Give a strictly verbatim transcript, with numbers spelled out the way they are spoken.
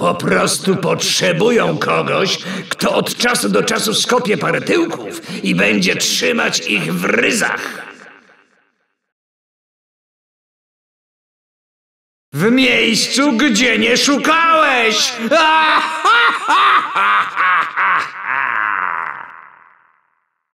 Po prostu potrzebują kogoś, kto od czasu do czasu skopie parę tyłków i będzie trzymać ich w ryzach. W miejscu, gdzie nie szukałeś! Ah, ha, ha, ha!